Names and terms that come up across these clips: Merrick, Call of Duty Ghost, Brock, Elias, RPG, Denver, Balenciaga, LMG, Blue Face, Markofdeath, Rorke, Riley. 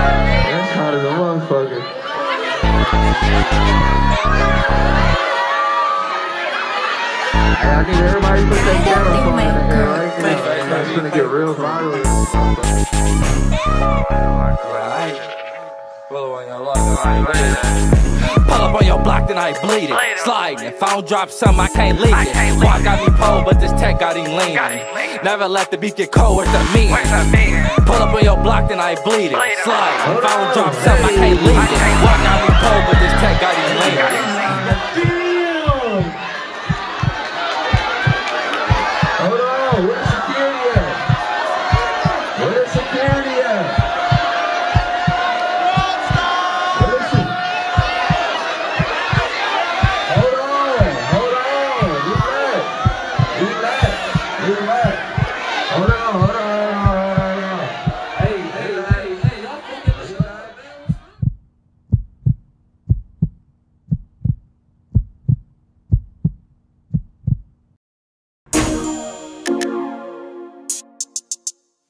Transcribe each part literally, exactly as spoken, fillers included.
That's hot as a motherfucker. Hey, I need everybody to put that camera phone in the air right now. It's gonna get real viral. Pull up on your block, then I bleed it. Sliding, if I don't drop something, I can't leave it. Walk got me pole, but this tech got him leaning. Never let the beat get cold, where's the meaning? Pull up on your block, then I bleed it. Sliding, if I don't drop something, I can't leave it. Walk got me pole, but this tech got him leaning. Hold on, where's security at? Where's security at?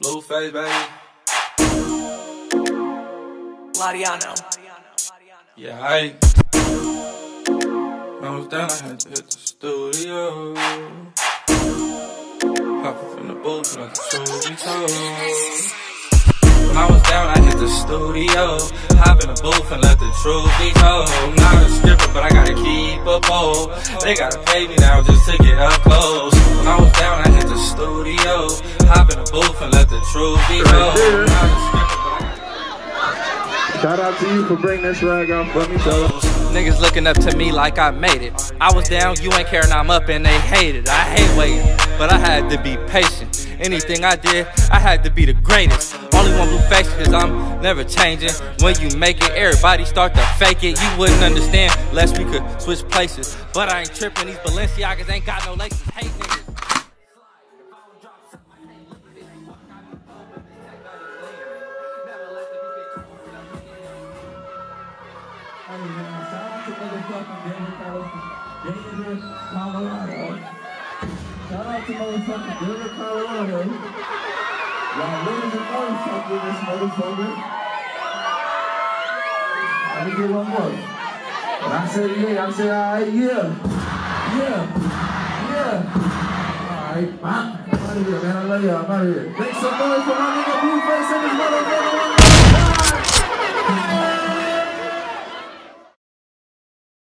Blue Face, baby. Lariano. Yeah, I. When I was down, I had to hit the studio. Hop up in the booth like a studio. When I was down, I hit the studio. Hop in the booth and let the truth be told. Not a stripper, but I gotta keep a pole. They gotta pay me now just to get up close. When I was down, I hit the studio. Hop in the booth and let the truth be told. Shout out to you for bringing this rag out for me, though. Niggas looking up to me like I made it. I was down, you ain't caring, I'm up, and they hate it. I hate waiting, but I had to be patient. Anything I did, I had to be the greatest. Only one Blue Face, cause I'm never changing. When you make it, everybody start to fake it. You wouldn't understand, unless we could switch places. But I ain't tripping, these Balenciagas ain't got no laces. Hey, niggas. Denver, Colorado. Shout out to motherfucking Denver, Colorado. Y'all ladies and motherfuckers, this motherfucker. Let me get one more. When I say yeah, I say alright, yeah. Yeah. Yeah. Alright, I'm out of here, man. I love y'all. I'm out of here. Thanks so much for my nigga Blue Face and his motherfucker.